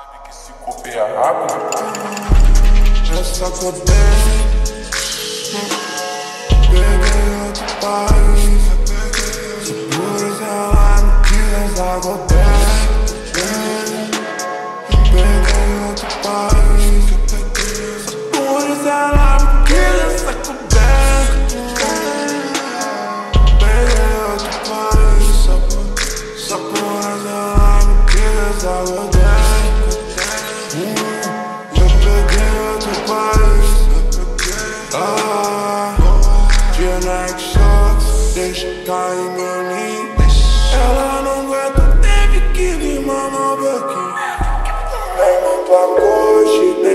Sabe que se copiar rápido? Essa copiar peguei outro país. Se por isso ela não quis essa copiar, peguei outro país. Se por isso ela não quis essa copiar, peguei outro país. Só por isso ela não quis essa copiar. Ela não aguenta, teve que vir uma nova aqui. Vem muito a coxa e